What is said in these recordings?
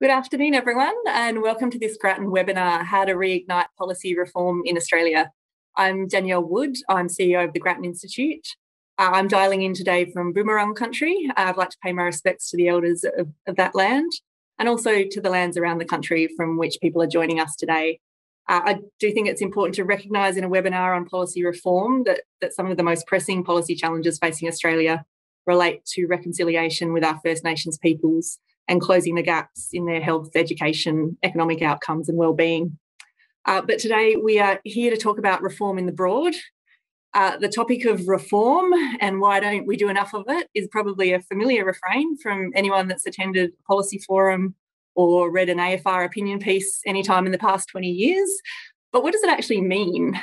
Good afternoon, everyone, and welcome to this Grattan webinar, How to Reignite Policy Reform in Australia. I'm Danielle Wood. I'm CEO of the Grattan Institute. I'm dialing in today from Boomerang country. I'd like to pay my respects to the elders of that land and also to the lands around the country from which people are joining us today. I do think it's important to recognise in a webinar on policy reform that some of the most pressing policy challenges facing Australia relate to reconciliation with our First Nations peoples and closing the gaps in their health, education, economic outcomes and wellbeing. But today we are here to talk about reform in the broad. The topic of reform and why don't we do enough of it is probably a familiar refrain from anyone that's attended a policy forum or read an AFR opinion piece anytime in the past 20 years. But what does it actually mean?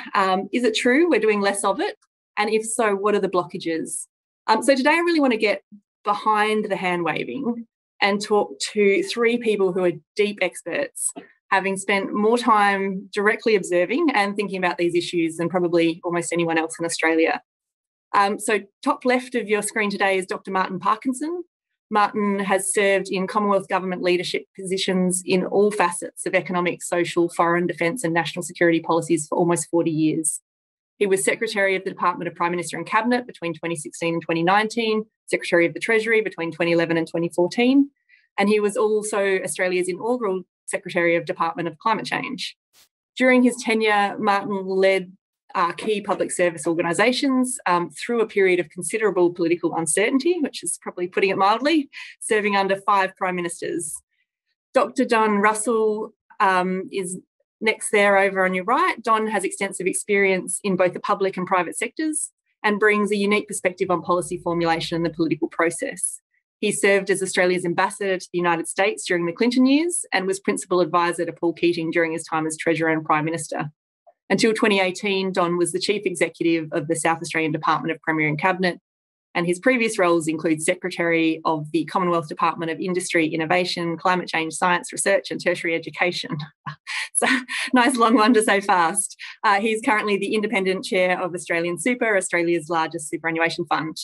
Is it true we're doing less of it? And if so, what are the blockages? So today I really want to get behind the hand-waving and talk to three people who are deep experts, having spent more time directly observing and thinking about these issues than probably almost anyone else in Australia. So top left of your screen today is Dr. Martin Parkinson. Martin has served in Commonwealth government leadership positions in all facets of economic, social, foreign, defence and national security policies for almost 40 years. He was Secretary of the Department of Prime Minister and Cabinet between 2016 and 2019, Secretary of the Treasury between 2011 and 2014, and he was also Australia's inaugural Secretary of Department of Climate Change. During his tenure, Martin led key public service organisations through a period of considerable political uncertainty, which is probably putting it mildly, serving under 5 Prime Ministers. Dr. Don Russell is next there over on your right. Don has extensive experience in both the public and private sectors and brings a unique perspective on policy formulation and the political process. He served as Australia's ambassador to the United States during the Clinton years and was principal advisor to Paul Keating during his time as Treasurer and Prime Minister. Until 2018, Don was the Chief Executive of the South Australian Department of Premier and Cabinet, and his previous roles include Secretary of the Commonwealth Department of Industry, Innovation, Climate Change, Science, Research and Tertiary Education. So, nice long one to say fast. He's currently the Independent Chair of Australian Super, Australia's largest superannuation fund.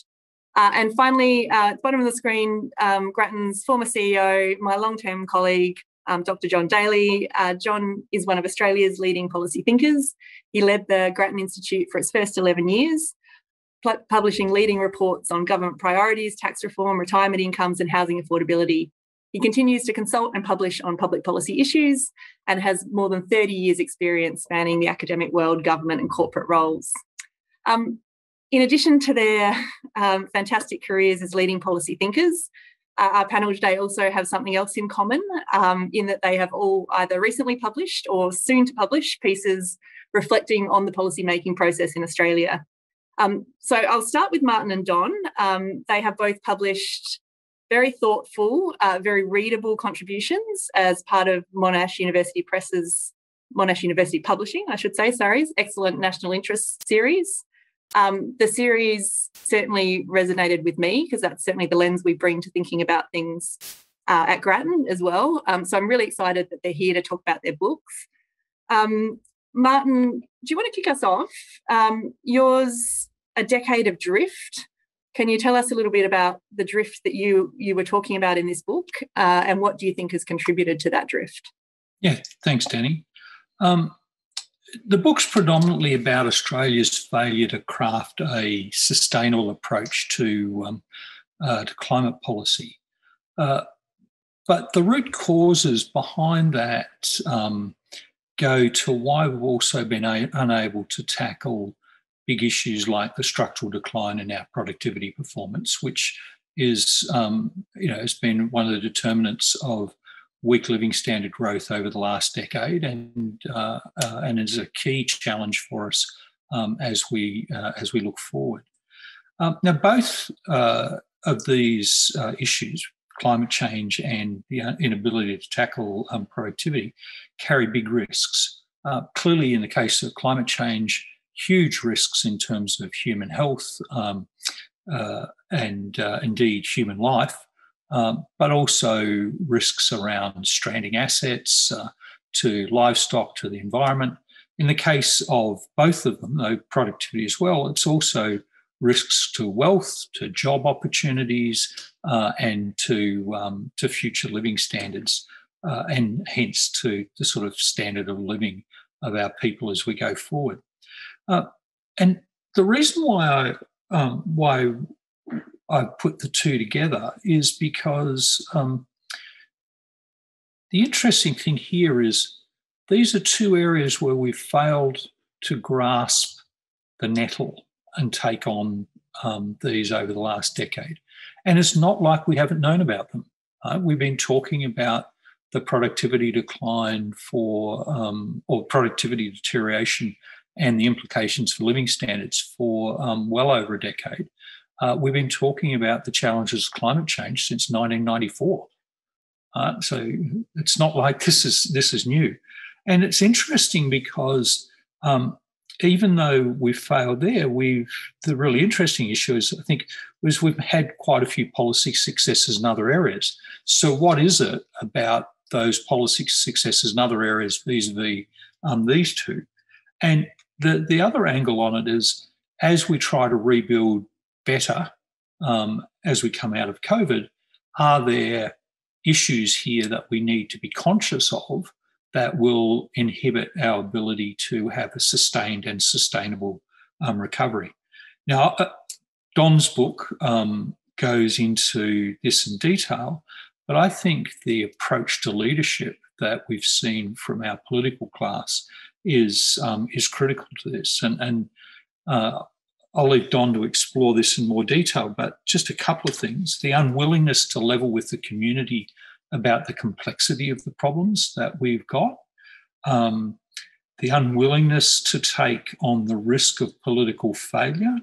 And finally, at the bottom of the screen, Grattan's former CEO, my long-term colleague, Dr. John Daley. John is one of Australia's leading policy thinkers. He led the Grattan Institute for its first 11 years, publishing leading reports on government priorities, tax reform, retirement incomes and housing affordability. He continues to consult and publish on public policy issues and has more than 30 years experience spanning the academic world, government and corporate roles. In addition to their fantastic careers as leading policy thinkers, our panel today also have something else in common in that they have all either recently published or soon to publish pieces reflecting on the policy-making process in Australia. So I'll start with Martin and Don. They have both published very thoughtful, very readable contributions as part of Monash University Publishing, I should say, sorry, Excellent National Interest series. The series certainly resonated with me because that's certainly the lens we bring to thinking about things at Grattan as well. So I'm really excited that they're here to talk about their books. Martin, do you want to kick us off? Yours, A Decade of Drift. Can you tell us a little bit about the drift that you were talking about in this book and what do you think has contributed to that drift? Yeah, thanks, Danny. The book's predominantly about Australia's failure to craft a sustainable approach to climate policy. But the root causes behind that go to why we've also been unable to tackle big issues like the structural decline in our productivity performance, which is, has been one of the determinants of weak living standard growth over the last decade, and is a key challenge for us as we look forward. Now, both of these issues, climate change and the inability to tackle productivity, carry big risks. Clearly, in the case of climate change, huge risks in terms of human health and indeed human life. But also risks around stranding assets to livestock, to the environment. In the case of both of them, though productivity as well, it's also risks to wealth, to job opportunities, and to future living standards. and hence to the sort of standard of living of our people as we go forward. And the reason why I put the two together is because the interesting thing here is these are two areas where we've failed to grasp the nettle and take on these over the last decade. And it's not like we haven't known about them. We've been talking about the productivity decline for or productivity deterioration and the implications for living standards for well over a decade. We've been talking about the challenges of climate change since 1994. So it's not like this is new. And it's interesting because even though we've failed there, the really interesting issue is, I think, was we've had quite a few policy successes in other areas. So what is it about those policy successes in other areas vis-a-vis these two? And the other angle on it is, as we try to rebuild better as we come out of COVID, are there issues here that we need to be conscious of that will inhibit our ability to have a sustained and sustainable recovery? Now, Don's book goes into this in detail, but I think the approach to leadership that we've seen from our political class is critical to this. And I'll leave Don to explore this in more detail, but just a couple of things. The unwillingness to level with the community about the complexity of the problems that we've got, the unwillingness to take on the risk of political failure,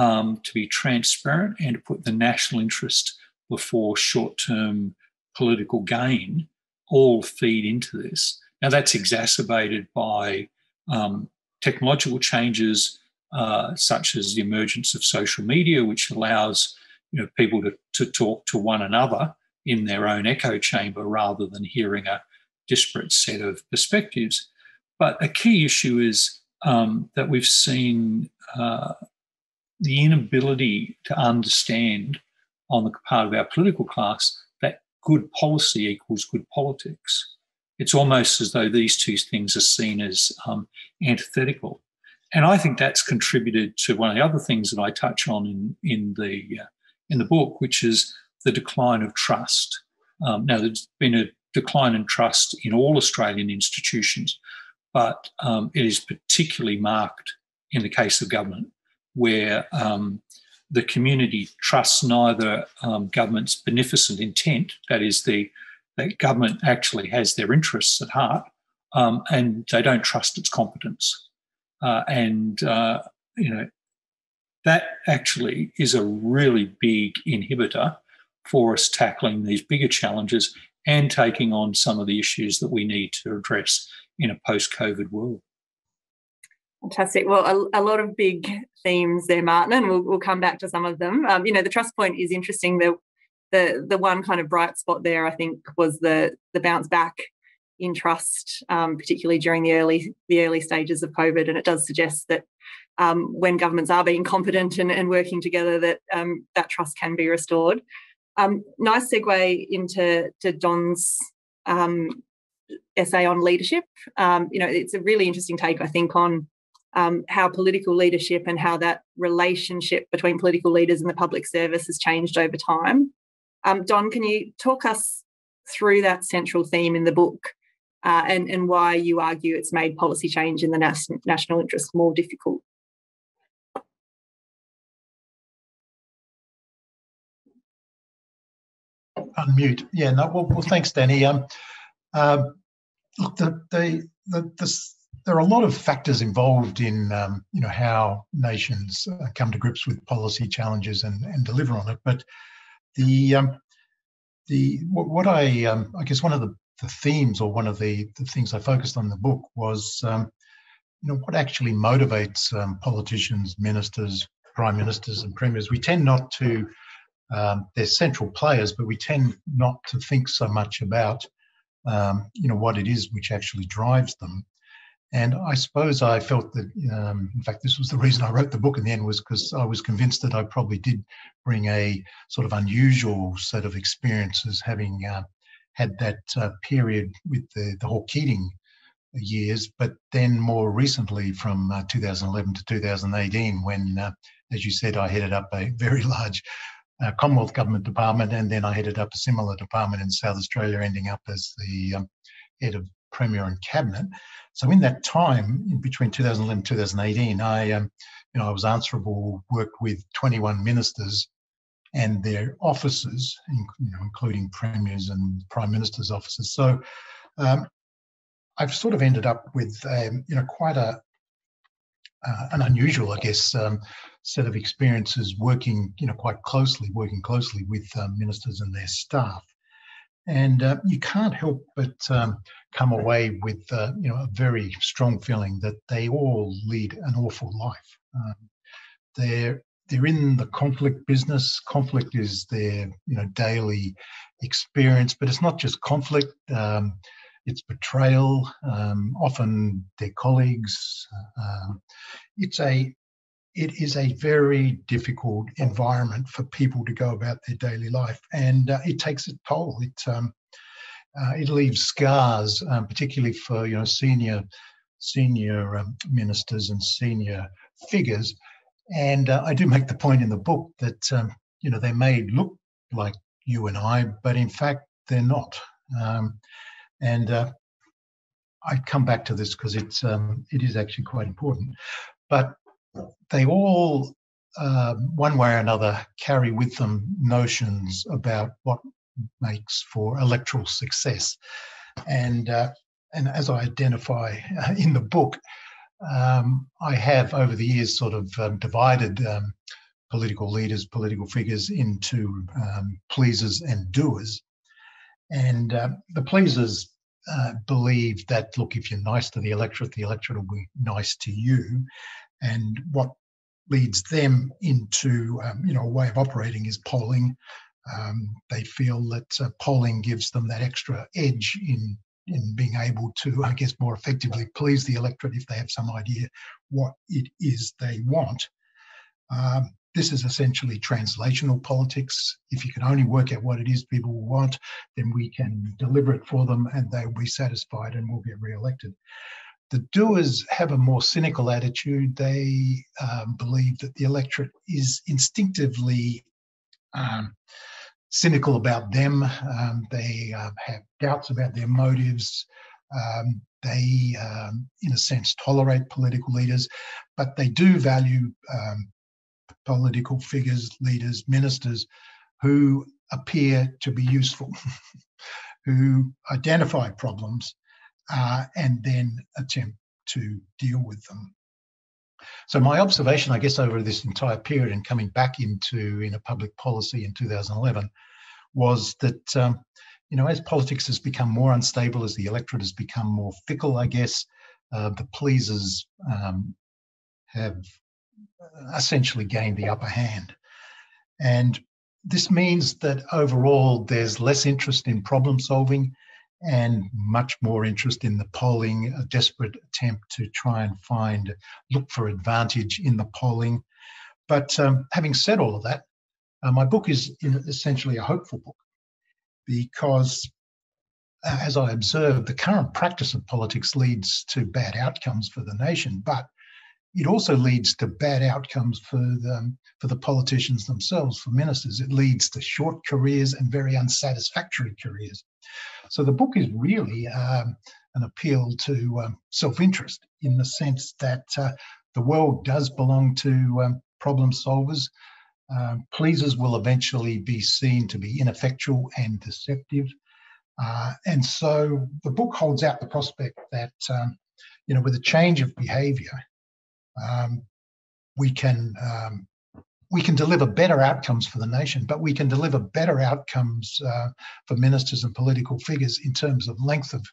to be transparent and to put the national interest before short-term political gain, all feed into this. Now, that's exacerbated by technological changes such as the emergence of social media, which allows people to talk to one another in their own echo chamber rather than hearing a disparate set of perspectives. But a key issue is that we've seen the inability to understand on the part of our political class that good policy equals good politics. It's almost as though these two things are seen as antithetical. And I think that's contributed to one of the other things that I touch on in the book, which is the decline of trust. Now, there's been a decline in trust in all Australian institutions, but it is particularly marked in the case of government, where the community trusts neither government's beneficent intent, that is, that government actually has their interests at heart, and they don't trust its competence. That actually is a really big inhibitor for us tackling these bigger challenges and taking on some of the issues that we need to address in a post-COVID world. Fantastic. Well, a lot of big themes there, Martin, and we'll come back to some of them. The trust point is interesting. The one kind of bright spot there, I think, was the bounce back in trust, particularly during the early stages of COVID. And it does suggest that when governments are being competent and working together, that trust can be restored. Nice segue into Don's essay on leadership. It's a really interesting take, I think, on how political leadership and how that relationship between political leaders and the public service has changed over time. Don, can you talk us through that central theme in the book and why you argue it's made policy change in the national interest more difficult? Unmute. Yeah, no, well thanks, Danny. Look, there are a lot of factors involved in how nations come to grips with policy challenges and deliver on it. But I guess one of the themes or one of the things I focused on in the book was what actually motivates politicians, ministers, prime ministers, and premiers. We tend not to. They're central players, but we tend not to think so much about, what it is which actually drives them. And I suppose I felt that, in fact, this was the reason I wrote the book in the end, was because I was convinced that I probably did bring a sort of unusual set of experiences, having had that period with the whole Keating years, but then more recently from 2011 to 2018 when, as you said, I headed up a very large Commonwealth Government department, and then I headed up a similar department in South Australia, ending up as the head of Premier and Cabinet. So in that time, in between 2011 and 2018, I was answerable, worked with 21 ministers and their offices, including premiers and prime ministers' offices. So I've sort of ended up with, quite an unusual, I guess, set of experiences working, quite closely with ministers and their staff. And you can't help but come away with, a very strong feeling that they all lead an awful life. They're in the conflict business. Conflict is their, daily experience, but it's not just conflict. It's betrayal, often their colleagues. It is a very difficult environment for people to go about their daily life, and it takes a toll. It leaves scars, particularly for senior ministers and senior figures. And I do make the point in the book that they may look like you and I, but in fact they're not. I come back to this because it is actually quite important, but they all, one way or another, carry with them notions about what makes for electoral success. And as I identify in the book, I have over the years sort of divided political leaders, political figures into pleasers and doers. And the pleasers believe that, look, if you're nice to the electorate will be nice to you. And what leads them into, a way of operating is polling. They feel that polling gives them that extra edge in being able to, I guess, more effectively please the electorate if they have some idea what it is they want. This is essentially translational politics. If you can only work out what it is people want, then we can deliver it for them and they'll be satisfied and will get re-elected. The doers have a more cynical attitude. They believe that the electorate is instinctively cynical about them. They have doubts about their motives. They, in a sense, tolerate political leaders, but they do value political figures, leaders, ministers who appear to be useful, who identify problems, and then attempt to deal with them. So my observation, I guess, over this entire period and coming back into public policy in 2011 was that, as politics has become more unstable, as the electorate has become more fickle, I guess, the pleasers have essentially gained the upper hand. And this means that overall there's less interest in problem solving and much more interest in the polling, a desperate attempt to try and look for advantage in the polling. But having said all of that, my book is essentially a hopeful book because, as I observed, the current practice of politics leads to bad outcomes for the nation, but it also leads to bad outcomes for the politicians themselves, for ministers. It leads to short careers and very unsatisfactory careers. So the book is really an appeal to self-interest in the sense that the world does belong to problem solvers. Pleasers will eventually be seen to be ineffectual and deceptive. And so the book holds out the prospect that, with a change of behaviour, we can deliver better outcomes for the nation, but we can deliver better outcomes for ministers and political figures in terms of length of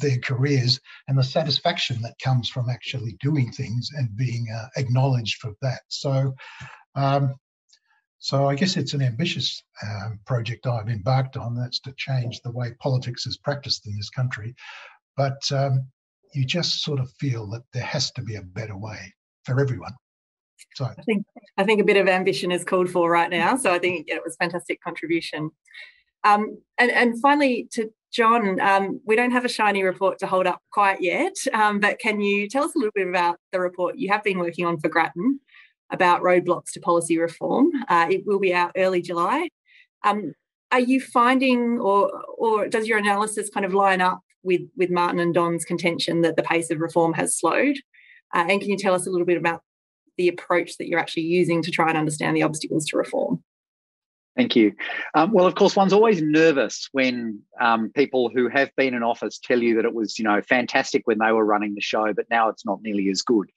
their careers and the satisfaction that comes from actually doing things and being acknowledged for that. So, so I guess it's an ambitious project I've embarked on. That's to change the way politics is practiced in this country, but you just sort of feel that there has to be a better way for everyone. So I think a bit of ambition is called for right now. So I think it was a fantastic contribution. And finally, to John, we don't have a shiny report to hold up quite yet, but can you tell us a little bit about the report you have been working on for Grattan about roadblocks to policy reform? It will be out early July. Are you finding, or does your analysis kind of line up with Martin and Don's contention that the pace of reform has slowed? And can you tell us a little bit about the approach that you're actually using to try and understand the obstacles to reform? Thank you. Well, of course, one's always nervous when people who have been in office tell you that it was, fantastic when they were running the show, but now it's not nearly as good.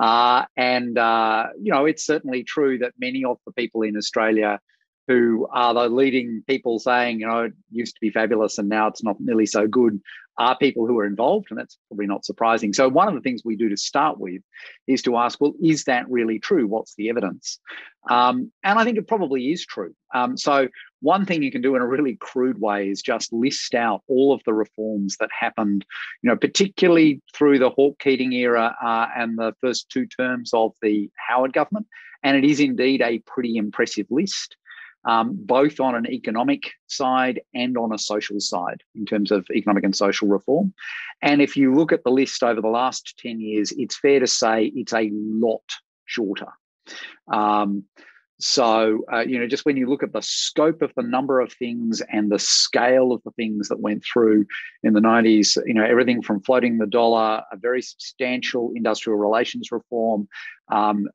It's certainly true that many of the people in Australia who are the leading people saying, it used to be fabulous and now it's not nearly so good, are people who are involved, and that's probably not surprising. So one of the things we do to start with is to ask, well, is that really true? What's the evidence? And I think it probably is true. So one thing you can do in a really crude way is just list out all of the reforms that happened, particularly through the Hawke-Keating era and the first two terms of the Howard government. And it is indeed a pretty impressive list. Both on an economic side and on a social side in terms of economic and social reform. And if you look at the list over the last 10 years, it's fair to say it's a lot shorter. Just when you look at the scope of the number of things and the scale of the things that went through in the 90s, everything from floating the dollar, a very substantial industrial relations reform,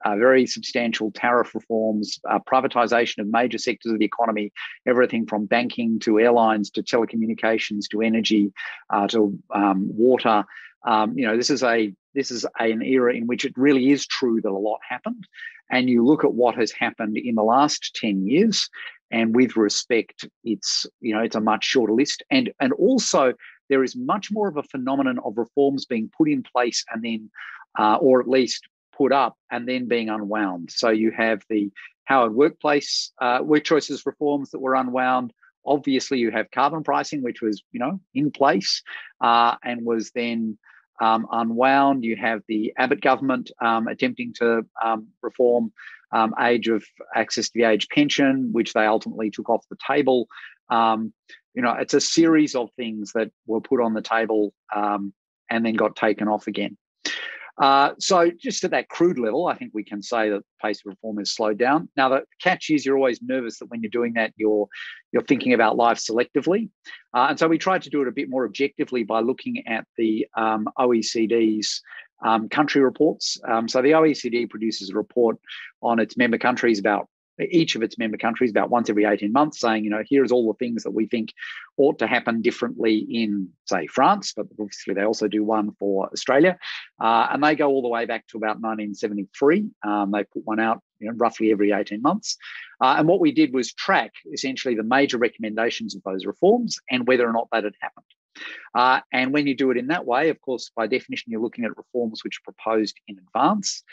very substantial tariff reforms, privatisation of major sectors of the economy, everything from banking to airlines to telecommunications to energy to water. This is an era in which it really is true that a lot happened. And you look at what has happened in the last 10 years, and with respect, it's a much shorter list. And also there is much more of a phenomenon of reforms being put in place and then, or at least put up and then being unwound. So you have the Howard work choices reforms that were unwound. Obviously you have carbon pricing, which was, in place and was then unwound. You have the Abbott government attempting to reform access to the age pension, which they ultimately took off the table. It's a series of things that were put on the table and then got taken off again. So just at that crude level, I think we can say that the pace of reform has slowed down. Now, the catch is you're always nervous that when you're doing that, you're thinking about life selectively. And so we tried to do it a bit more objectively by looking at the OECD's country reports. So the OECD produces a report on its member countries about each of its member countries about once every 18 months saying, here's all the things that we think ought to happen differently in, say, France, but obviously they also do one for Australia. And they go all the way back to about 1973. They put one out roughly every 18 months. And what we did was track essentially the major recommendations of those reforms and whether or not that had happened. And when you do it in that way, of course, by definition, you're looking at reforms which are proposed in advance.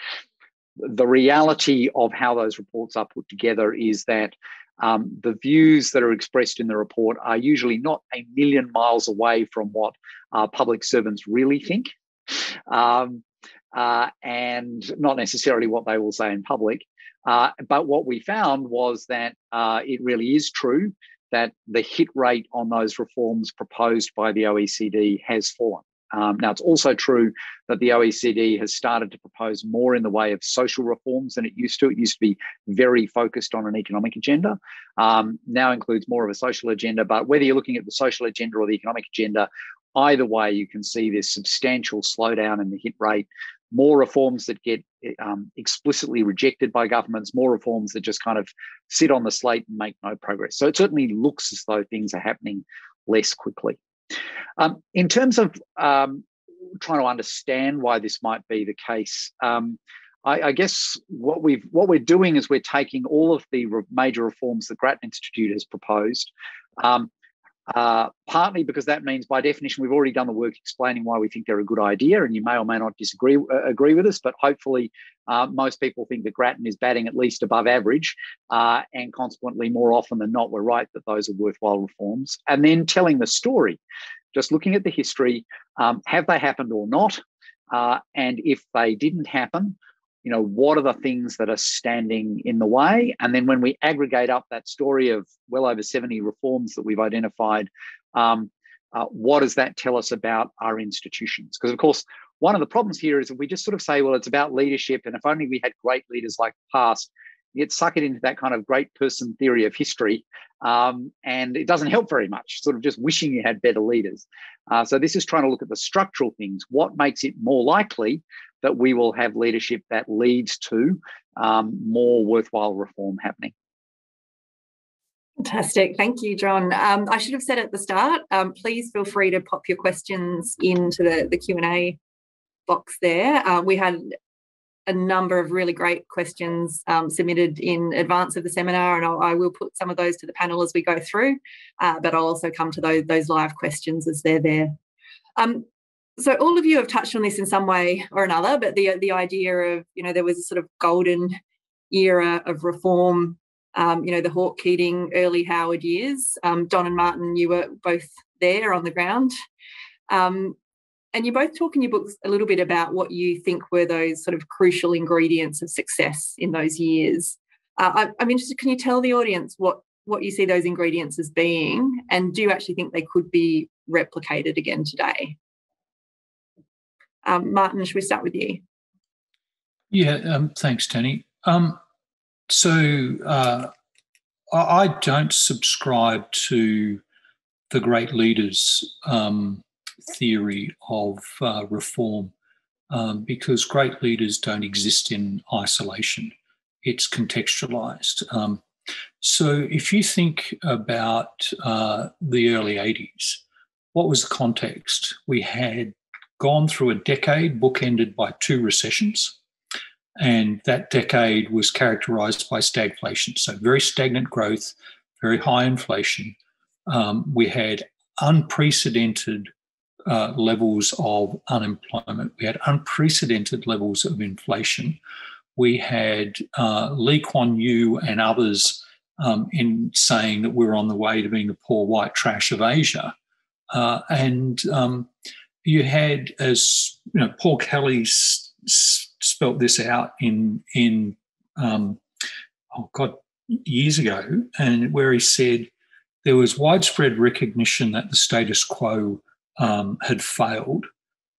The reality of how those reports are put together is that the views that are expressed in the report are usually not a million miles away from what public servants really think, and not necessarily what they will say in public. But what we found was that it really is true that the hit rate on those reforms proposed by the OECD has fallen. Now, it's also true that the OECD has started to propose more in the way of social reforms than it used to. It used to be very focused on an economic agenda, now includes more of a social agenda. But whether you're looking at the social agenda or the economic agenda, either way, you can see this substantial slowdown in the hit rate, more reforms that get explicitly rejected by governments, more reforms that just kind of sit on the slate and make no progress. So it certainly looks as though things are happening less quickly. In terms of trying to understand why this might be the case, I guess what we're doing is we're taking all of the major reforms the Grattan Institute has proposed, partly because that means by definition we've already done the work explaining why we think they're a good idea, and you may or may not agree with us, but hopefully most people think that Grattan is batting at least above average, and consequently more often than not we're right that those are worthwhile reforms. And then telling the story, just looking at the history, have they happened or not, and if they didn't happen, you know, what are the things that are standing in the way? And then when we aggregate up that story of well over 70 reforms that we've identified, what does that tell us about our institutions? Because, of course, one of the problems here is that we just sort of say, well, it's about leadership, and if only we had great leaders like the past, you get sucked into that kind of great person theory of history, and it doesn't help very much, sort of just wishing you had better leaders. So this is trying to look at the structural things. What makes it more likely that we will have leadership that leads to more worthwhile reform happening? Fantastic. Thank you, John. I should have said at the start, please feel free to pop your questions into the Q&A box there. We had a number of really great questions submitted in advance of the seminar, and I will put some of those to the panel as we go through, but I'll also come to those live questions as they're there. So all of you have touched on this in some way or another, but the idea of, you know, there was a sort of golden era of reform, you know, the Hawke Keating, early Howard years. Don and Martin, you were both there on the ground. And you both talk in your books a little bit about what you think were those sort of crucial ingredients of success in those years. I'm interested, can you tell the audience what you see those ingredients as being, and do you actually think they could be replicated again today? Martin, should we start with you? Yeah, thanks, Tony. I don't subscribe to the great leaders theory of reform because great leaders don't exist in isolation. It's contextualized. So if you think about the early 80s, what was the context? We had gone through a decade bookended by two recessions, and that decade was characterized by stagflation, so very stagnant growth, very high inflation. We had unprecedented levels of unemployment. We had unprecedented levels of inflation. We had Lee Kuan Yew and others in saying that we're on the way to being the poor white trash of Asia. You had, as you know, Paul Kelly spelt this out in years ago, and where he said there was widespread recognition that the status quo had failed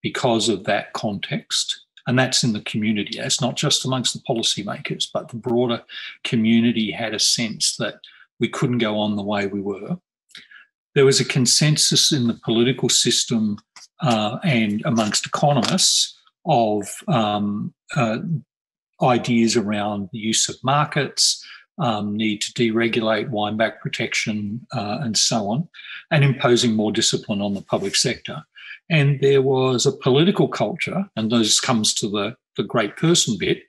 because of that context, and that's in the community. It's not just amongst the policymakers, but the broader community had a sense that we couldn't go on the way we were. There was a consensus in the political system and amongst economists of ideas around the use of markets, need to deregulate, wind back protection, and so on, and imposing more discipline on the public sector. And there was a political culture, and this comes to the great person bit,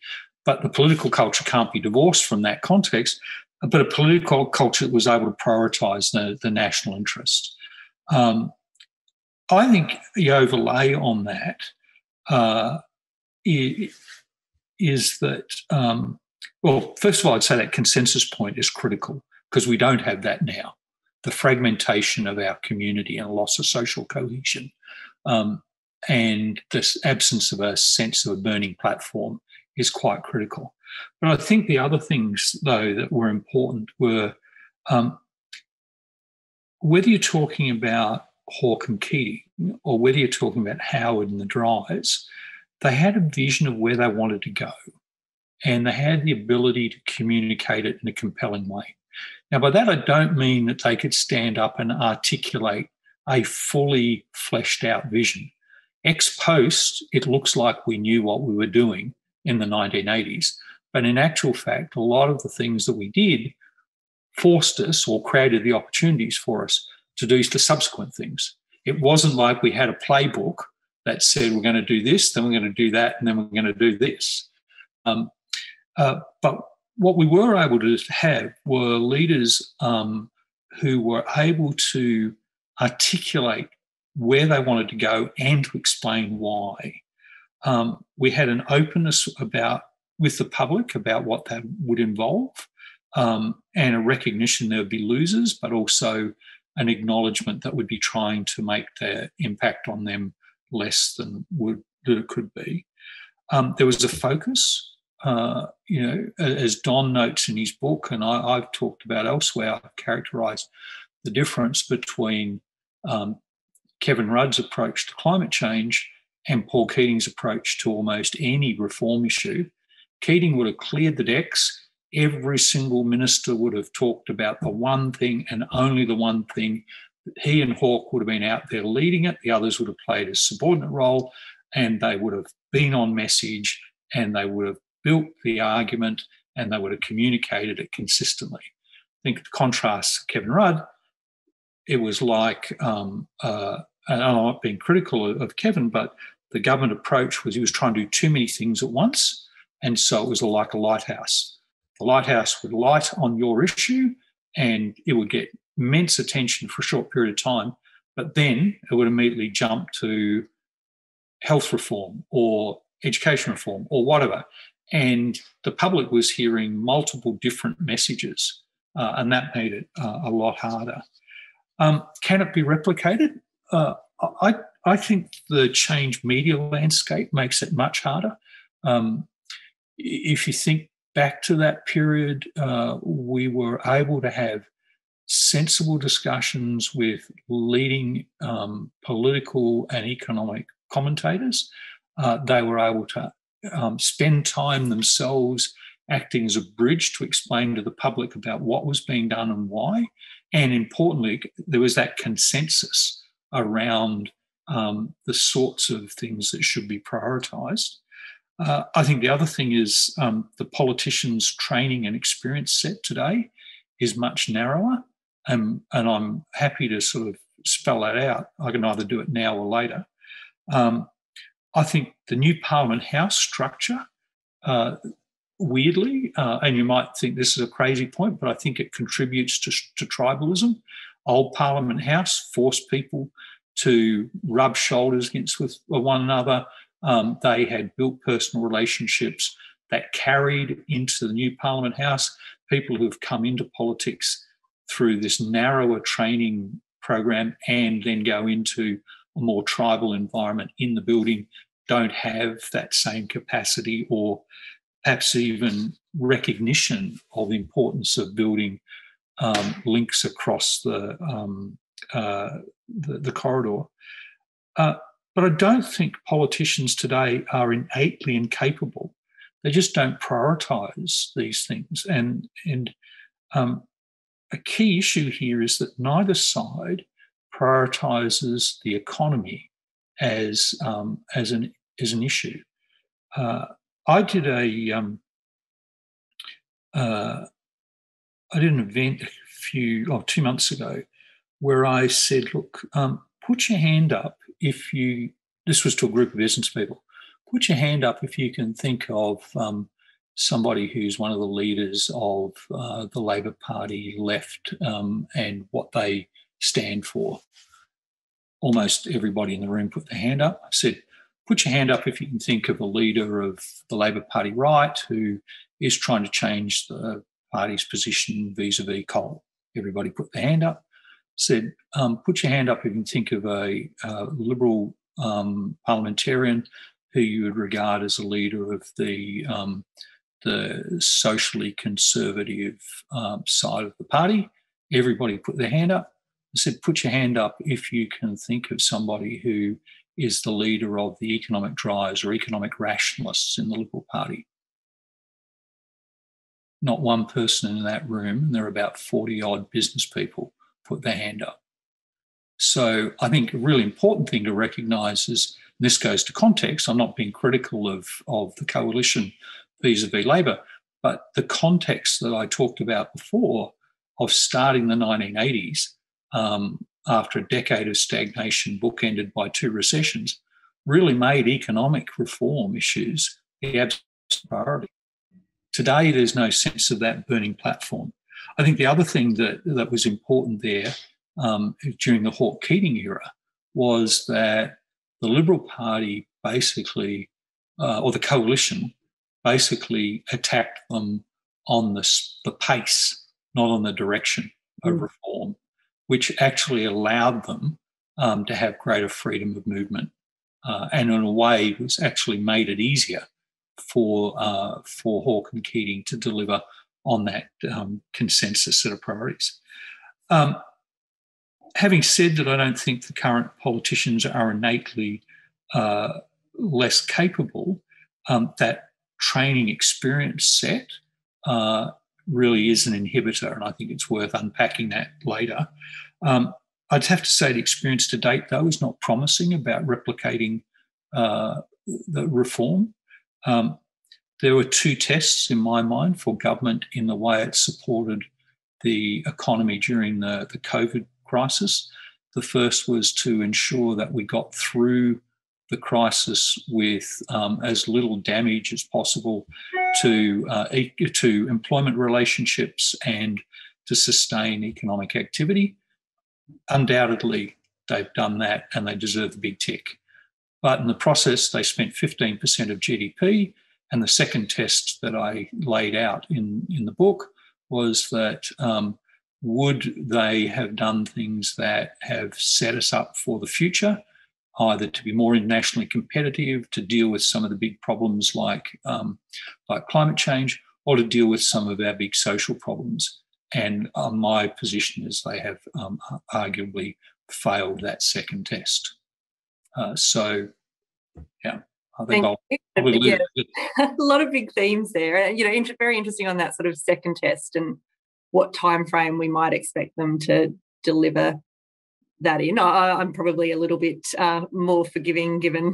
but the political culture can't be divorced from that context, but a political culture that was able to prioritise the national interest. I think the overlay on that is that... Well, first of all, I'd say that consensus point is critical because we don't have that now, the fragmentation of our community and loss of social cohesion and this absence of a sense of a burning platform is quite critical. But I think the other things, though, that were important were whether you're talking about Hawke and Keating or whether you're talking about Howard and the Dries, they had a vision of where they wanted to go, and they had the ability to communicate it in a compelling way. Now, by that I don't mean that they could stand up and articulate a fully fleshed out vision. Ex post, it looks like we knew what we were doing in the 1980s, but in actual fact, a lot of the things that we did forced us or created the opportunities for us to do the subsequent things. It wasn't like we had a playbook that said we're going to do this, then we're going to do that, and then we're going to do this. But what we were able to have were leaders who were able to articulate where they wanted to go and to explain why. We had an openness with the public about what that would involve, and a recognition there would be losers, but also an acknowledgement that we'd be trying to make their impact on them less than it could be. There was a focus. as Don notes in his book, and I've talked about elsewhere, I've characterised the difference between Kevin Rudd's approach to climate change and Paul Keating's approach to almost any reform issue. Keating would have cleared the decks. Every single minister would have talked about the one thing and only the one thing. He and Hawke would have been out there leading it. The others would have played a subordinate role, and they would have been on message, and they would have built the argument, and they would have communicated it consistently. I think the contrast to Kevin Rudd, it was like, and I'm not being critical of Kevin, but the government approach was he was trying to do too many things at once, and so it was like a lighthouse. The lighthouse would light on your issue and it would get immense attention for a short period of time, but then it would immediately jump to health reform or education reform or whatever. And the public was hearing multiple different messages, and that made it a lot harder. Can it be replicated? I think the changed media landscape makes it much harder. If you think back to that period, we were able to have sensible discussions with leading political and economic commentators. They were able to spend time themselves acting as a bridge to explain to the public about what was being done and why. And importantly, there was that consensus around the sorts of things that should be prioritised. I think the other thing is the politicians' training and experience set today is much narrower, and I'm happy to sort of spell that out. I can either do it now or later. I think the new Parliament House structure, weirdly, and you might think this is a crazy point, but I think it contributes to tribalism. Old Parliament House forced people to rub shoulders against with one another. They had built personal relationships that carried into the new Parliament House. People who've come into politics through this narrower training program and then go into a more tribal environment in the building don't have that same capacity or perhaps even recognition of the importance of building links across the corridor. But I don't think politicians today are innately incapable. They just don't prioritise these things. And a key issue here is that neither side prioritises the economy as an issue. I did an event a 2 months ago where I said, look, put your hand up if you, this was to a group of business people, put your hand up if you can think of somebody who's one of the leaders of the Labor Party left and what they stand for. Almost everybody in the room put their hand up. I said, put your hand up if you can think of a leader of the Labor Party right who is trying to change the party's position vis-a-vis coal. Everybody put their hand up. Said, put your hand up if you can think of a Liberal parliamentarian who you would regard as a leader of the socially conservative side of the party. Everybody put their hand up. I said, put your hand up if you can think of somebody who is the leader of the economic drives or economic rationalists in the Liberal Party. Not one person in that room, and there are about 40-odd business people, put their hand up. So I think a really important thing to recognise is, this goes to context, I'm not being critical of the coalition vis-a-vis Labor, but the context that I talked about before of starting the 1980s after a decade of stagnation bookended by 2 recessions really made economic reform issues the absolute priority. Today there's no sense of that burning platform. I think the other thing that was important there during the Hawke-Keating era was that the Liberal Party basically, or the coalition, basically attacked them on the pace, not on the direction of reform, which actually allowed them to have greater freedom of movement and in a way was actually made it easier for Hawke and Keating to deliver on that consensus set of priorities. Having said that, I don't think the current politicians are innately less capable. That training experience set really is an inhibitor, and I think it's worth unpacking that later. I'd have to say the experience to date, though, is not promising about replicating the reform. There were two tests in my mind for government in the way it supported the economy during the COVID crisis. The first was to ensure that we got through the crisis with as little damage as possible to employment relationships and to sustain economic activity. Undoubtedly, they've done that and they deserve the big tick. But in the process, they spent 15% of GDP. And the second test that I laid out in the book was that would they have done things that have set us up for the future, either to be more internationally competitive, to deal with some of the big problems like climate change, or to deal with some of our big social problems. And my position is they have arguably failed that second test. So, yeah, I think a lot of big themes there. You know, very interesting on that sort of second test and what time frame we might expect them to deliver that in. I'm probably a little bit more forgiving given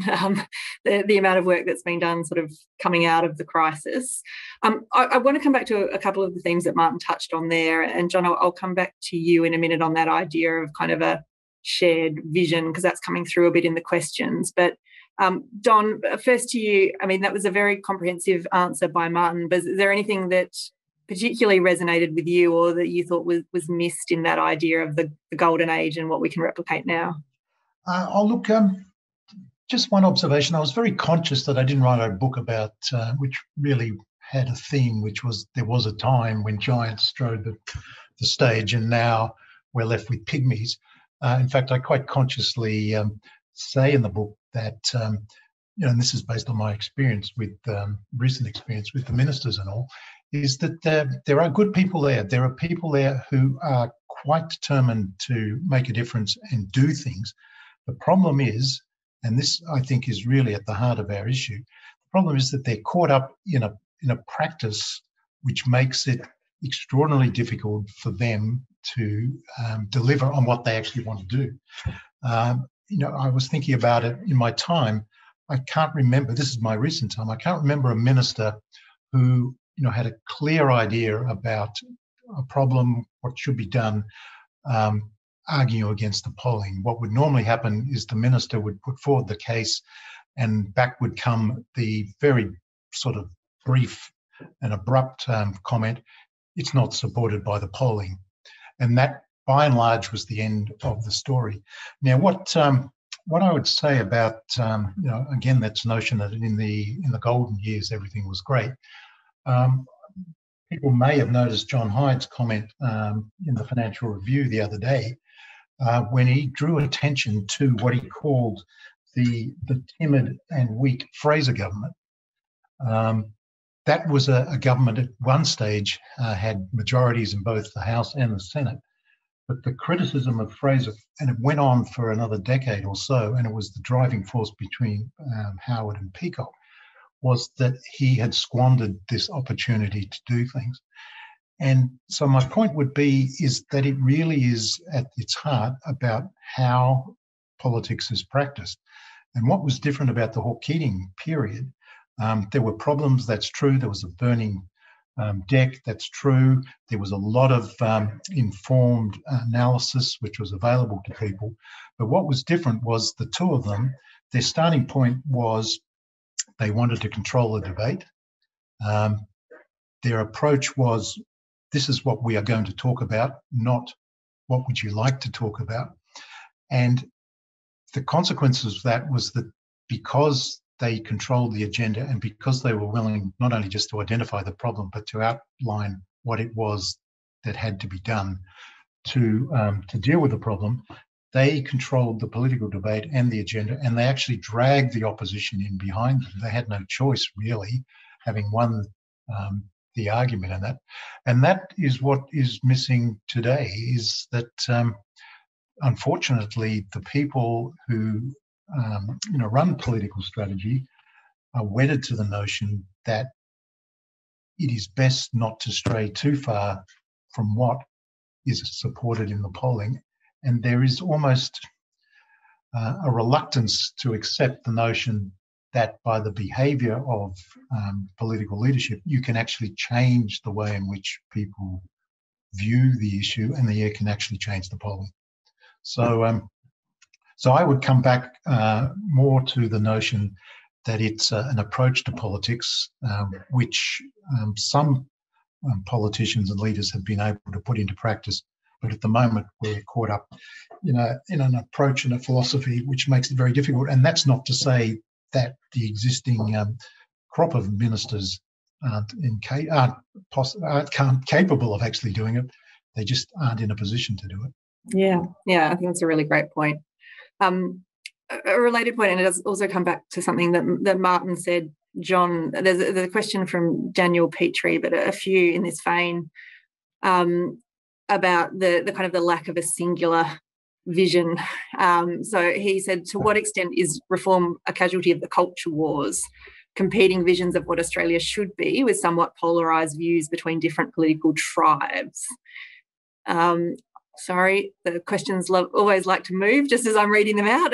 the amount of work that's been done sort of coming out of the crisis. I want to come back to a couple of the themes that Martin touched on there. And, John, I'll come back to you in a minute on that idea of kind of a shared vision, because that's coming through a bit in the questions. But, Don, first to you, I mean, that was a very comprehensive answer by Martin, but is there anything that particularly resonated with you or that you thought was missed in that idea of the golden age and what we can replicate now? I'll look, just one observation. I was very conscious that I didn't write a book about, which really had a theme, which was there was a time when giants strode the stage and now we're left with pygmies. In fact, I quite consciously say in the book that, you know, and this is based on my experience with recent experience with the ministers and all, is that there are good people there. There are people there who are quite determined to make a difference and do things. The problem is, and this I think is really at the heart of our issue, the problem is that they're caught up in a practice which makes it extraordinarily difficult for them to deliver on what they actually want to do. You know, I was thinking about it in my time. I can't remember, this is my recent time, I can't remember a minister who, you know, had a clear idea about a problem, what should be done, arguing against the polling. What would normally happen is the minister would put forward the case and back would come the very sort of brief and abrupt comment, it's not supported by the polling. And that, by and large, was the end of the story. Now, what I would say about, you know, again, that's notion that in the golden years, everything was great. People may have noticed John Hyde's comment in the Financial Review the other day when he drew attention to what he called the timid and weak Fraser government. That was a government at one stage had majorities in both the House and the Senate. But the criticism of Fraser, and it went on for another decade or so, and it was the driving force between Howard and Peacock, was that he had squandered this opportunity to do things. And so my point would be is that it really is at its heart about how politics is practiced. And what was different about the Hawke Keating period, there were problems, that's true. There was a burning deck, that's true. There was a lot of informed analysis which was available to people. But what was different was the two of them, their starting point was they wanted to control the debate. Their approach was, this is what we are going to talk about, not what would you like to talk about. And the consequences of that was that because they controlled the agenda and because they were willing not only just to identify the problem, but to outline what it was that had to be done to deal with the problem, they controlled the political debate and the agenda, and they actually dragged the opposition in behind them. They had no choice, really, having won the argument in that. And that is what is missing today, is that, unfortunately, the people who run political strategy are wedded to the notion that it is best not to stray too far from what is supported in the polling. And there is almost a reluctance to accept the notion that by the behaviour of political leadership, you can actually change the way in which people view the issue, and the can actually change the polling. So, so I would come back more to the notion that it's an approach to politics, which some politicians and leaders have been able to put into practice. But at the moment, we're caught up in an approach and a philosophy which makes it very difficult. And that's not to say that the existing crop of ministers aren't capable of actually doing it. They just aren't in a position to do it. Yeah, I think that's a really great point. A related point, and it does also come back to something that Martin said, John. There's a question from Daniel Petrie, but a few in this vein, about the kind of the lack of a singular vision. So he said, to what extent is reform a casualty of the culture wars? Competing visions of what Australia should be with somewhat polarised views between different political tribes. Sorry, the questions always like to move just as I'm reading them out.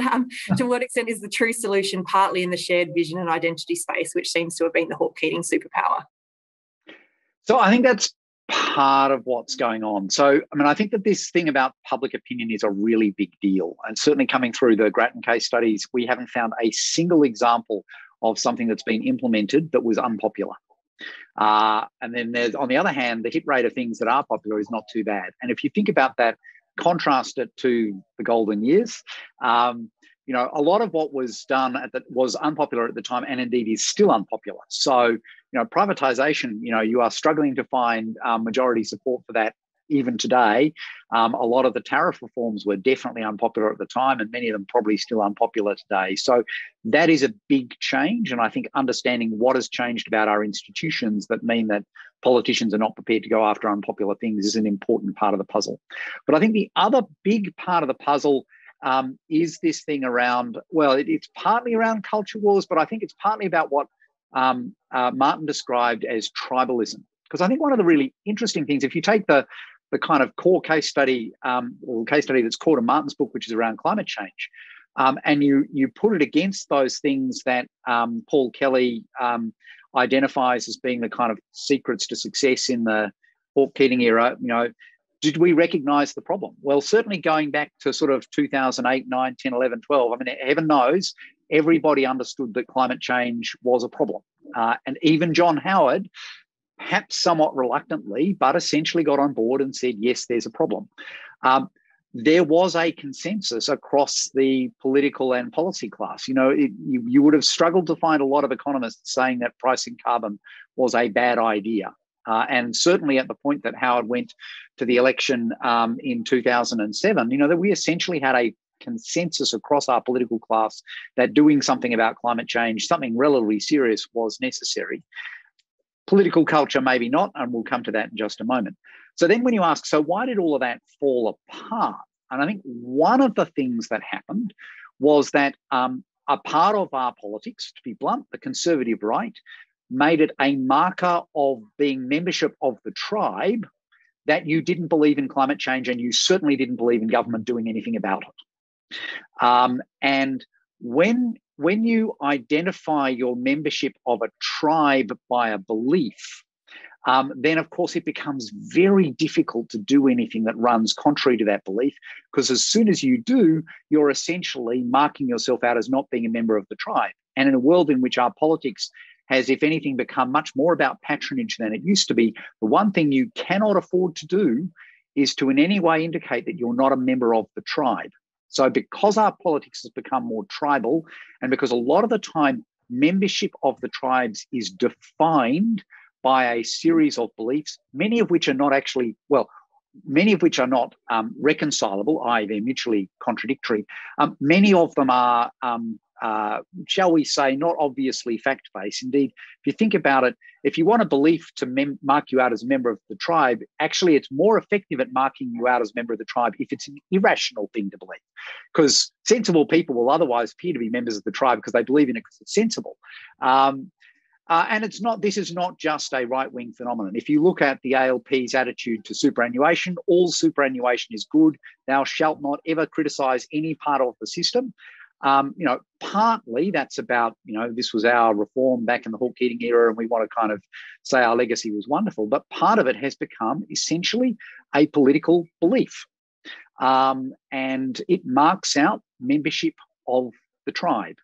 To what extent is the true solution partly in the shared vision and identity space, which seems to have been the Hawke Keating superpower? So I think that's part of what's going on. So, I mean, I think that this thing about public opinion is a really big deal. And certainly coming through the Grattan case studies, we haven't found a single example of something that's been implemented that was unpopular. And then there's, on the other hand, the hit rate of things that are popular is not too bad. And if you think about that, contrast it to the golden years, a lot of what was done was unpopular at the time, and indeed is still unpopular. So, privatisation, you are struggling to find majority support for that even today. A lot of the tariff reforms were definitely unpopular at the time, and many of them probably still unpopular today. So that is a big change. And I think understanding what has changed about our institutions that mean that politicians are not prepared to go after unpopular things is an important part of the puzzle. But I think the other big part of the puzzle is this thing around, well, it's partly around culture wars, but I think it's partly about what Martin described as tribalism. Because I think one of the really interesting things, if you take the kind of core case study or case study that's core to Martin's book, which is around climate change, and you put it against those things that Paul Kelly identifies as being the kind of secrets to success in the Hawke Keating era, did we recognise the problem? Well, certainly going back to sort of 2008, 9, 10, 11, 12, I mean, heaven knows, everybody understood that climate change was a problem. And even John Howard, perhaps somewhat reluctantly, but essentially got on board and said, yes, there's a problem. There was a consensus across the political and policy class. You would have struggled to find a lot of economists saying that pricing carbon was a bad idea. And certainly at the point that Howard went to the election in 2007, that we essentially had a consensus across our political class that doing something about climate change, something relatively serious, was necessary. Political culture, maybe not, and we'll come to that in just a moment. So then when you ask, so why did all of that fall apart? And I think one of the things that happened was that a part of our politics, to be blunt, the conservative right, made it a marker of being membership of the tribe that you didn't believe in climate change, and you certainly didn't believe in government doing anything about it. And when you identify your membership of a tribe by a belief, then of course it becomes very difficult to do anything that runs contrary to that belief, because as soon as you do, you're essentially marking yourself out as not being a member of the tribe. And in a world in which our politics has, if anything, become much more about patronage than it used to be, the one thing you cannot afford to do is to in any way indicate that you're not a member of the tribe. So because our politics has become more tribal, and because a lot of the time membership of the tribes is defined by a series of beliefs, many of which are not actually, well, many of which are not reconcilable, i.e. they're mutually contradictory. Many of them are, shall we say, not obviously fact-based. Indeed, if you think about it, if you want a belief to mark you out as a member of the tribe, actually it's more effective at marking you out as a member of the tribe if it's an irrational thing to believe, because sensible people will otherwise appear to be members of the tribe because they believe in it because it's sensible. And it's not. This is not just a right-wing phenomenon. If you look at the ALP's attitude to superannuation, all superannuation is good. Thou shalt not ever criticise any part of the system. You know, partly that's about, you know, this was our reform back in the Paul Keating era, and we want to kind of say our legacy was wonderful. But part of it has become essentially a political belief, and it marks out membership of the tribe.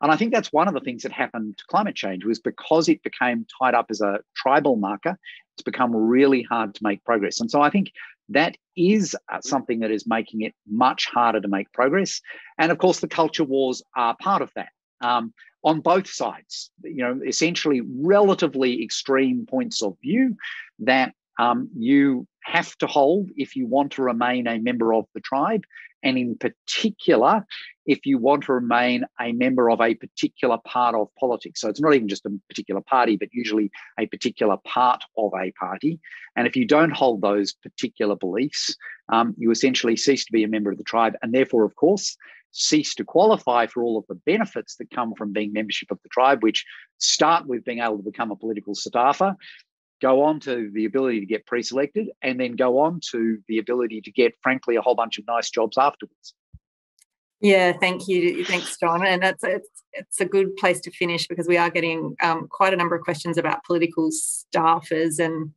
And I think that's one of the things that happened to climate change, was because it became tied up as a tribal marker, it's become really hard to make progress. And so I think that is something that is making it much harder to make progress. And of course, the culture wars are part of that on both sides, you know, essentially relatively extreme points of view that you have to hold if you want to remain a member of the tribe. And in particular, if you want to remain a member of a particular part of politics. So it's not even just a particular party, but usually a particular part of a party. And if you don't hold those particular beliefs, you essentially cease to be a member of the tribe, and therefore, of course, cease to qualify for all of the benefits that come from being membership of the tribe, which start with being able to become a political staffer, go on to the ability to get pre-selected, and then go on to the ability to get, frankly, a whole bunch of nice jobs afterwards. Yeah, thank you. Thanks, John. And that's it's a good place to finish, because we are getting quite a number of questions about political staffers and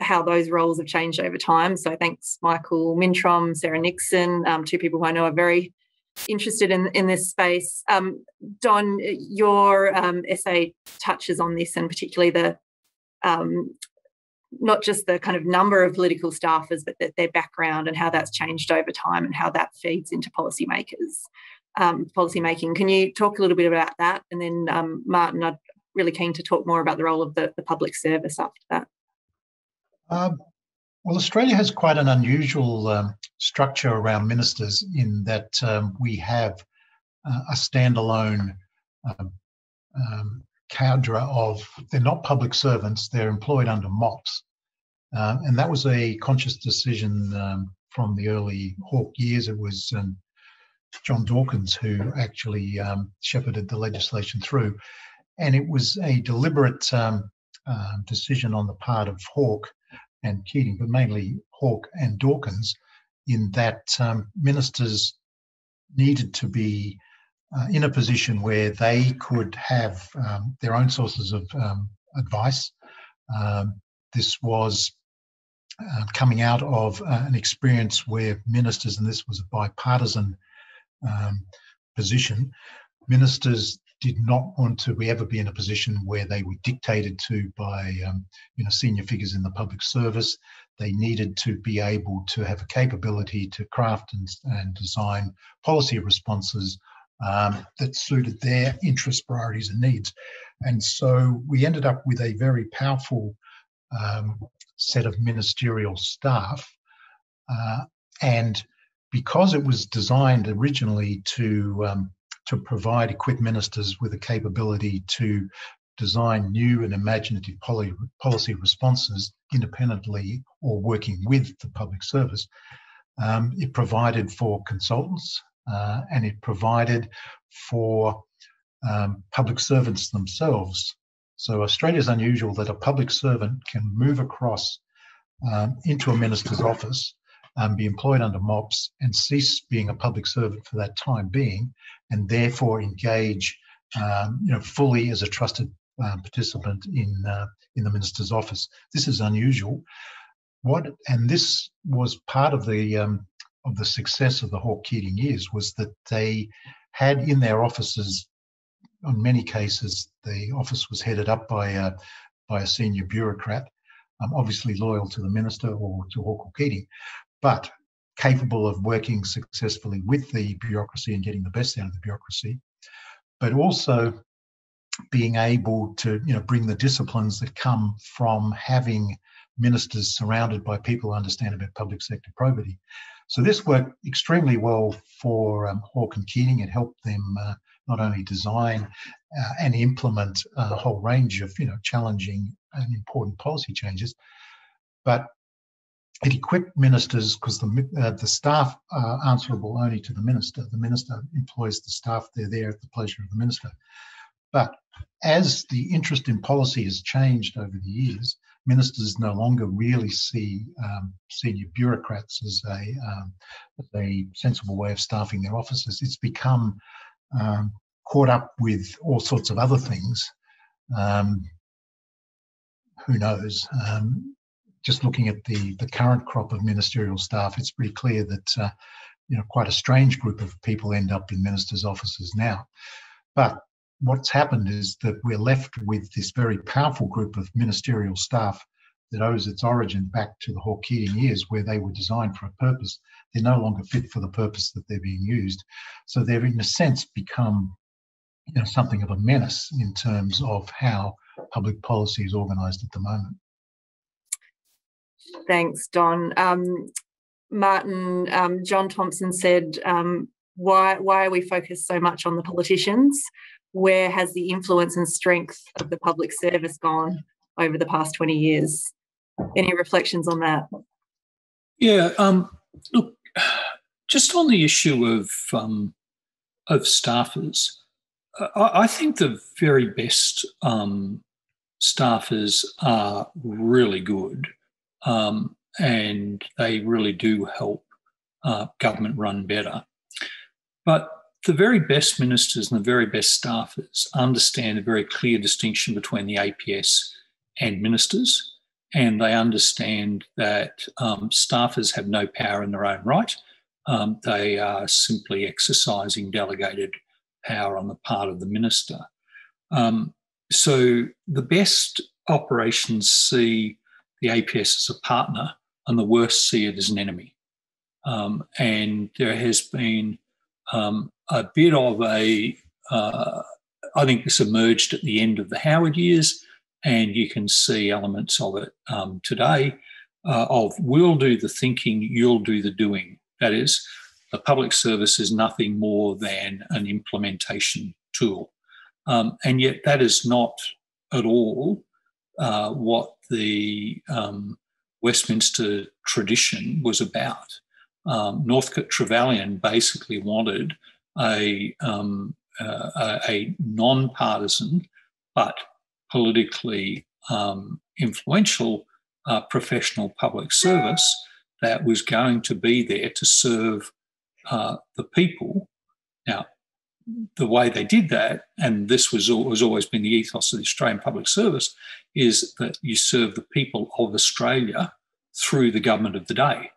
how those roles have changed over time. So thanks, Michael Mintrom, Sarah Nixon, two people who I know are very interested in this space. Don, your essay touches on this, and particularly the not just the kind of number of political staffers, but their background and how that's changed over time and how that feeds into policymakers, policymaking. Can you talk a little bit about that? And then, Martin, I'm really keen to talk more about the role of the public service after that. Well, Australia has quite an unusual structure around ministers, in that we have a standalone cadre of, they're not public servants, they're employed under MOPs. And that was a conscious decision from the early Hawke years. It was John Dawkins who actually shepherded the legislation through. And it was a deliberate decision on the part of Hawke and Keating, but mainly Hawke and Dawkins, in that ministers needed to be in a position where they could have their own sources of advice. This was coming out of an experience where ministers, and this was a bipartisan position, ministers did not want to ever be in a position where they were dictated to by you know, senior figures in the public service. They needed to be able to have a capability to craft and design policy responses that suited their interests, priorities and needs. And so we ended up with a very powerful set of ministerial staff. And because it was designed originally to provide equipped ministers with a capability to design new and imaginative policy responses independently or working with the public service, it provided for consultants, and it provided for public servants themselves. So Australia's unusual that a public servant can move across into a minister's office, be employed under MOPs and cease being a public servant for that time being, and therefore engage you know, fully as a trusted participant in the minister's office. This is unusual. And this was part of the success of the Hawke Keating years, was that they had in their offices, on many cases, the office was headed up by a senior bureaucrat, obviously loyal to the minister or to Hawke or Keating, but capable of working successfully with the bureaucracy and getting the best out of the bureaucracy, but also being able to, you know, bring the disciplines that come from having ministers surrounded by people who understand about public sector probity. So this worked extremely well for Hawke and Keating. It helped them not only design and implement a whole range of, you know, challenging and important policy changes, but it equipped ministers, because the staff are answerable only to the minister. The minister employs the staff. They're there at the pleasure of the minister. But as the interest in policy has changed over the years, ministers no longer really see senior bureaucrats as a sensible way of staffing their offices. It's become caught up with all sorts of other things. Who knows? Just looking at the current crop of ministerial staff, it's pretty clear that you know, quite a strange group of people end up in ministers' offices now. But what's happened is that we're left with this very powerful group of ministerial staff that owes its origin back to the Hawke-Keating years, where they were designed for a purpose. They're no longer fit for the purpose that they're being used. So they've, in a sense, become, you know, something of a menace in terms of how public policy is organised at the moment. Thanks, Don. Martin, John Thompson said, why are we focused so much on the politicians? Where has the influence and strength of the public service gone over the past 20 years? Any reflections on that? Yeah, look, just on the issue of staffers, I think the very best staffers are really good. And they really do help government run better. But the very best ministers and the very best staffers understand a very clear distinction between the APS and ministers, and they understand that staffers have no power in their own right. They are simply exercising delegated power on the part of the minister. So the best operations see the APS as a partner, and the worst see it as an enemy. And there has been a bit of a, I think this emerged at the end of the Howard years, and you can see elements of it today, of we'll do the thinking, you'll do the doing. That is, the public service is nothing more than an implementation tool. And yet that is not at all what the Westminster tradition was about. Northcote Trevelyan basically wanted a non-partisan but politically influential professional public service that was going to be there to serve the people. Now, the way they did that, and this has always been the ethos of the Australian public service, is that you serve the people of Australia through the government of the day.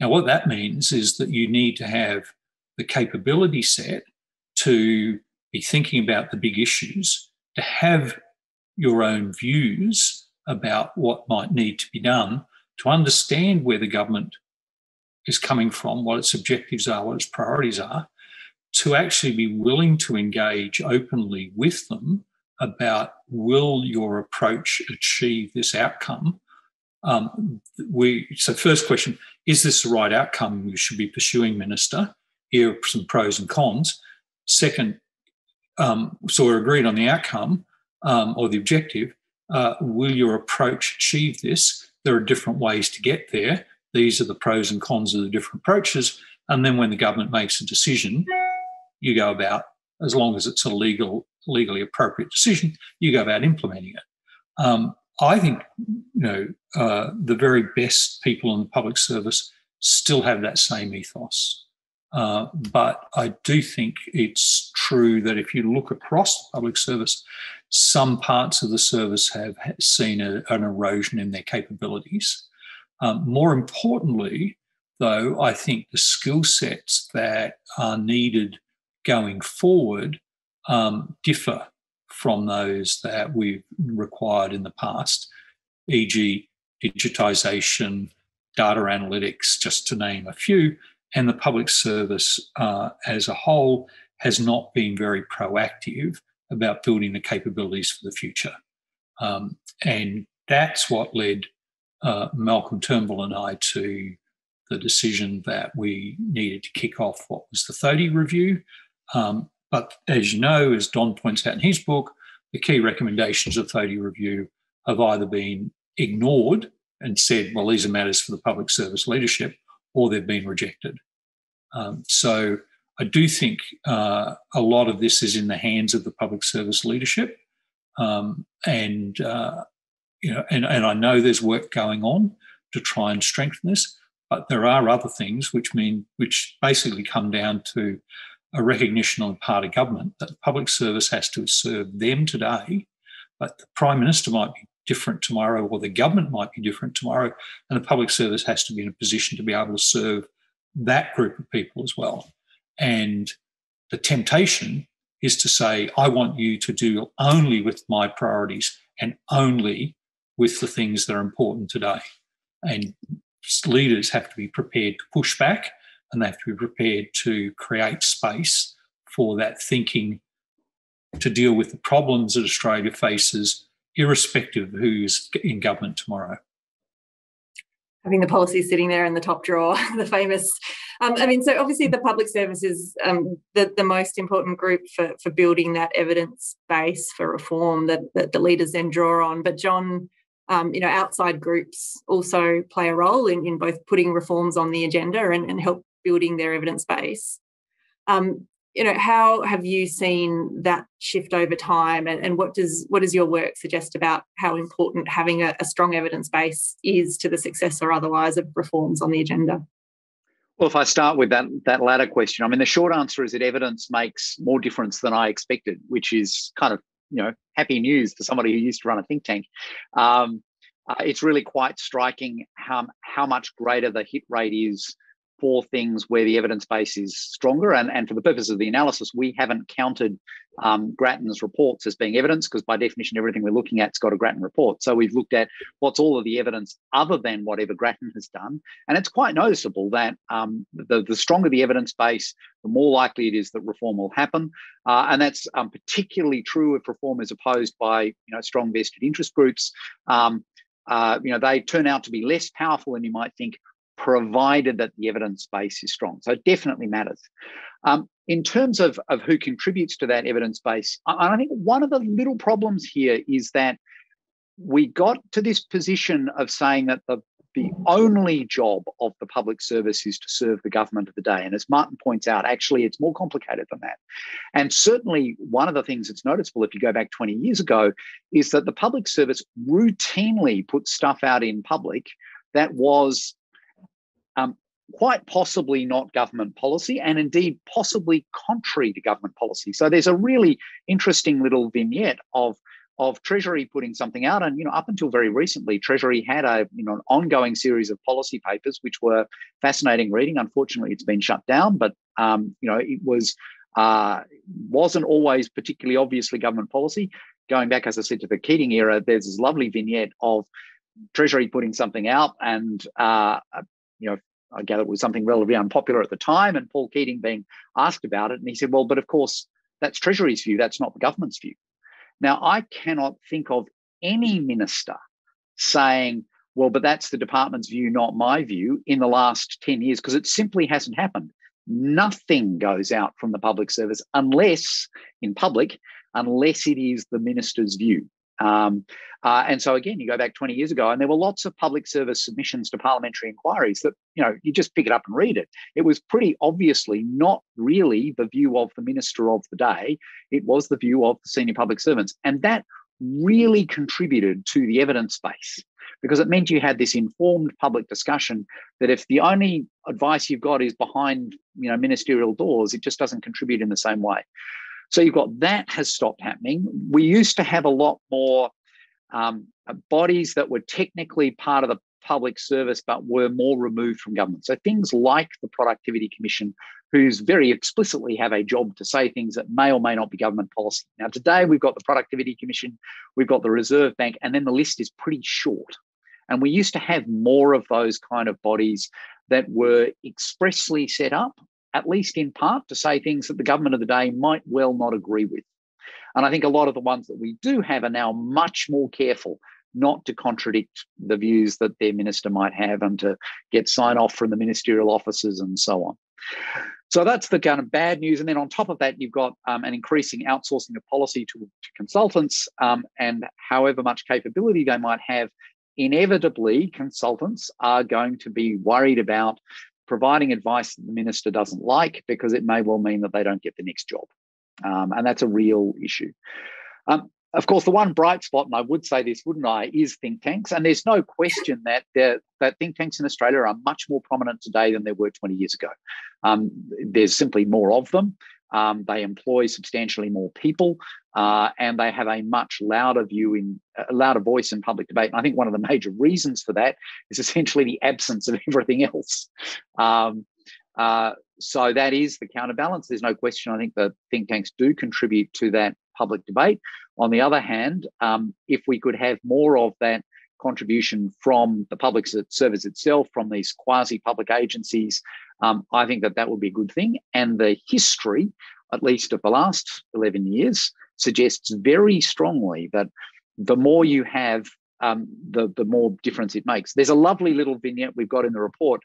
Now, what that means is that you need to have the capability set to be thinking about the big issues, to have your own views about what might need to be done, to understand where the government is coming from, what its objectives are, what its priorities are, to actually be willing to engage openly with them about, will your approach achieve this outcome? So first question, is this the right outcome you should be pursuing, Minister? Here are some pros and cons. Second, so we're agreed on the outcome or the objective. Will your approach achieve this? There are different ways to get there. These are the pros and cons of the different approaches. And then when the government makes a decision, you go about, as long as it's a legally appropriate decision, you go about implementing it. I think, you know, the very best people in the public service still have that same ethos. But I do think it's true that if you look across the public service, some parts of the service have seen an erosion in their capabilities. More importantly, though, I think the skill sets that are needed going forward differ from those that we've required in the past, e.g. digitisation, data analytics, just to name a few, and the public service as a whole has not been very proactive about building the capabilities for the future. And that's what led Malcolm Turnbull and I to the decision that we needed to kick off what was the Thodey Review. But as you know, as Don points out in his book, the key recommendations of the Thodey Review have either been ignored and said, well, these are matters for the public service leadership, or they've been rejected. So I do think a lot of this is in the hands of the public service leadership. And I know there's work going on to try and strengthen this, but there are other things which basically come down to a recognition on the part of government that the public service has to serve them today, but the Prime Minister might be different tomorrow, or the government might be different tomorrow, and the public service has to be in a position to be able to serve that group of people as well. And the temptation is to say, I want you to deal only with my priorities and only with the things that are important today. And leaders have to be prepared to push back, and they have to be prepared to create space for that thinking to deal with the problems that Australia faces, irrespective of who's in government tomorrow. Having the policy sitting there in the top drawer, the famous. So obviously the public service is the most important group for building that evidence base for reform that the leaders then draw on. But John, outside groups also play a role in both putting reforms on the agenda and help building their evidence base. How have you seen that shift over time, and what does your work suggest about how important having a strong evidence base is to the success or otherwise of reforms on the agenda? Well, if I start with that latter question, I mean, the short answer is that evidence makes more difference than I expected, which is kind of, happy news for somebody who used to run a think tank. It's really quite striking how much greater the hit rate is for things where the evidence base is stronger. And for the purpose of the analysis, we haven't counted Grattan's reports as being evidence, because by definition, everything we're looking at's got a Grattan report. So we've looked at what's all of the evidence other than whatever Grattan has done. And it's quite noticeable that the stronger the evidence base, the more likely it is that reform will happen. And that's particularly true if reform is opposed by strong vested interest groups. They turn out to be less powerful than you might think, provided that the evidence base is strong. So it definitely matters. In terms of who contributes to that evidence base, I think one of the little problems here is that we got to this position of saying that the only job of the public service is to serve the government of the day. And as Martin points out, actually, it's more complicated than that. And certainly one of the things that's noticeable if you go back 20 years ago is that the public service routinely put stuff out in public that was quite possibly not government policy, and indeed possibly contrary to government policy. So there's a really interesting little vignette of Treasury putting something out, and up until very recently, Treasury had a an ongoing series of policy papers which were fascinating reading. Unfortunately, it's been shut down, but it was wasn't always particularly obviously government policy. Going back, as I said, to the Keating era, there's this lovely vignette of Treasury putting something out and I gather it was something relatively unpopular at the time, and Paul Keating being asked about it. And he said, well, but of course, that's Treasury's view. That's not the government's view. Now, I cannot think of any minister saying, well, but that's the department's view, not my view, in the last 10 years, because it simply hasn't happened. Nothing goes out from the public service unless it is the minister's view. And so, again, you go back 20 years ago and there were lots of public service submissions to parliamentary inquiries that, you just pick it up and read it. It was pretty obviously not really the view of the minister of the day. It was the view of the senior public servants. And that really contributed to the evidence base, because it meant you had this informed public discussion that if the only advice you've got is behind, ministerial doors, it just doesn't contribute in the same way. So you've got that has stopped happening. We used to have a lot more bodies that were technically part of the public service but were more removed from government. So things like the Productivity Commission, who's very explicitly have a job to say things that may or may not be government policy. Now, today we've got the Productivity Commission, we've got the Reserve Bank, and then the list is pretty short. And we used to have more of those kind of bodies that were expressly set up, at least in part, to say things that the government of the day might well not agree with. And I think a lot of the ones that we do have are now much more careful not to contradict the views that their minister might have and to get sign-off from the ministerial officers and so on. So that's the kind of bad news. And then on top of that, you've got an increasing outsourcing of policy to consultants, and however much capability they might have, inevitably consultants are going to be worried about providing advice that the minister doesn't like, because it may well mean that they don't get the next job. And that's a real issue. Of course, the one bright spot, and I would say this, wouldn't I, is think tanks. And there's no question that think tanks in Australia are much more prominent today than they were 20 years ago. There's simply more of them. They employ substantially more people, and they have a much louder view in louder voice in public debate. And I think one of the major reasons for that is essentially the absence of everything else. So that is the counterbalance. There's no question. I think the think tanks do contribute to that public debate. On the other hand, if we could have more of that contribution from the public service itself, from these quasi-public agencies, I think that that would be a good thing. And the history, at least of the last 11 years, suggests very strongly that the more you have, the more difference it makes. There's a lovely little vignette we've got in the report.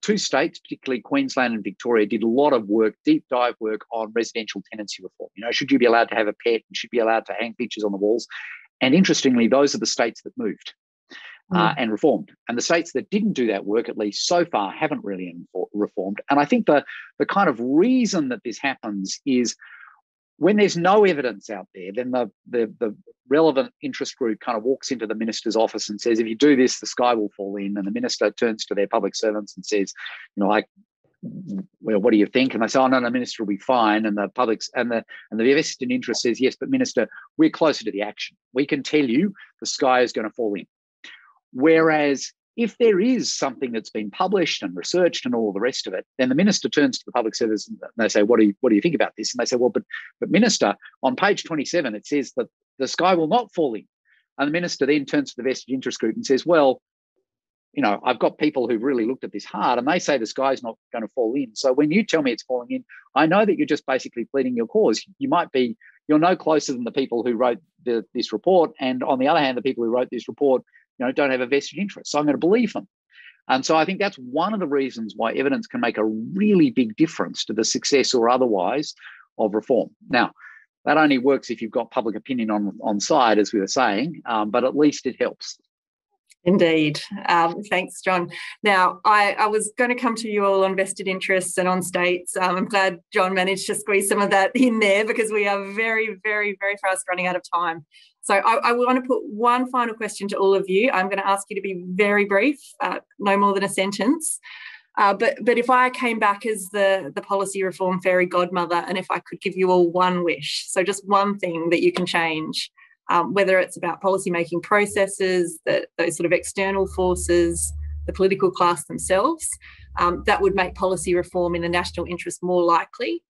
Two states, particularly Queensland and Victoria, did a lot of work, deep dive work on residential tenancy reform. You know, should you be allowed to have a pet? And should you be allowed to hang pictures on the walls? And interestingly, those are the states that moved and reformed. And the states that didn't do that work, at least so far, haven't really reformed. And I think the kind of reason that this happens is when there's no evidence out there, then the relevant interest group kind of walks into the minister's office and says, if you do this, the sky will fall in. And the minister turns to their public servants and says, you know, well, what do you think? And they say, oh, no, the minister will be fine. And the public's and the vested interest says, yes, but minister, we're closer to the action. We can tell you the sky is going to fall in. Whereas if there is something that's been published and researched and all the rest of it, then the minister turns to the public service and they say, what do you think about this? And they say, well, but minister, on page 27, it says that the sky will not fall in. And the minister then turns to the vested interest group and says, well, you know, I've got people who've really looked at this hard and they say the sky's not going to fall in. So when you tell me it's falling in, I know that you're just basically pleading your cause. You're no closer than the people who wrote this report. And on the other hand, the people who wrote this report, you know, don't have a vested interest. So I'm going to believe them. And so I think that's one of the reasons why evidence can make a really big difference to the success or otherwise of reform. Now, that only works if you've got public opinion on side, as we were saying, but at least it helps. Indeed. Thanks, John. Now, I was going to come to you all on vested interests and on states. I'm glad John managed to squeeze some of that in there because we are very, very, very fast running out of time. So I want to put one final question to all of you. I'm going to ask you to be very brief, no more than a sentence. But if I came back as the policy reform fairy godmother and if I could give you all one wish, so just one thing that you can change, whether it's about policymaking processes, those sort of external forces, the political class themselves, that would make policy reform in the national interest more likely.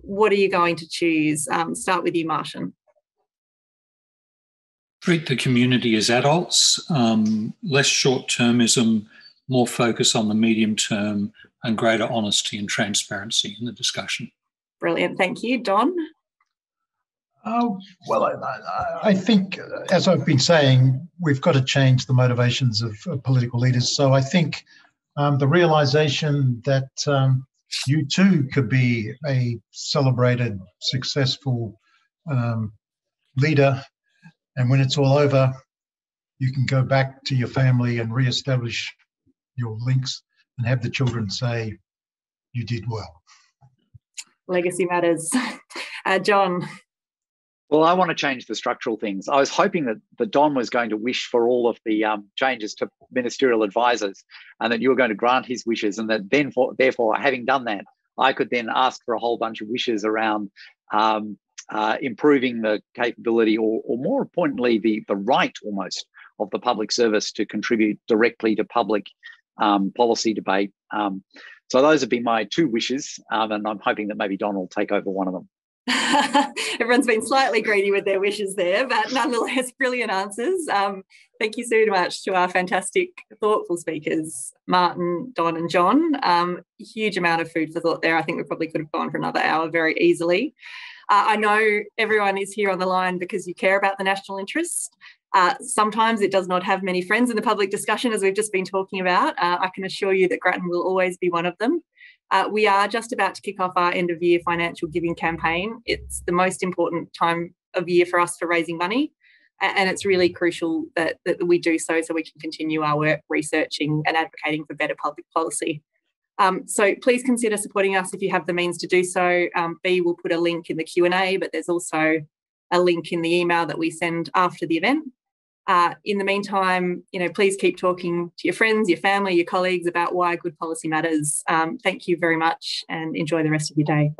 What are you going to choose? Start with you, Martin. Treat the community as adults, less short-termism, more focus on the medium term and greater honesty and transparency in the discussion. Brilliant. Thank you. Don? Well, I think, as I've been saying, we've got to change the motivations of political leaders. So I think the realisation that you too could be a celebrated, successful leader, and when it's all over, you can go back to your family and re-establish your links and have the children say, you did well. Legacy matters. John? Well, I want to change the structural things. I was hoping that the Don was going to wish for all of the changes to ministerial advisors and that you were going to grant his wishes and that then, therefore, having done that, I could then ask for a whole bunch of wishes around improving the capability or more importantly, the right almost of the public service to contribute directly to public policy debate. So those would be my two wishes, and I'm hoping that maybe Don will take over one of them. Everyone's been slightly greedy with their wishes there, but nonetheless, brilliant answers. Thank you so much to our fantastic, thoughtful speakers, Martin, Don and John. Huge amount of food for thought there. I think we probably could have gone for another hour very easily. I know everyone is here on the line because you care about the national interest. Sometimes it does not have many friends in the public discussion, as we've just been talking about. I can assure you that Grattan will always be one of them. We are just about to kick off our end of year financial giving campaign. It's the most important time of year for us for raising money, and it's really crucial that we do so we can continue our work researching and advocating for better public policy. So please consider supporting us if you have the means to do so. Bea will put a link in the Q&A, but there's also a link in the email that we send after the event. In the meantime, please keep talking to your friends, your family, your colleagues about why good policy matters. Thank you very much and enjoy the rest of your day.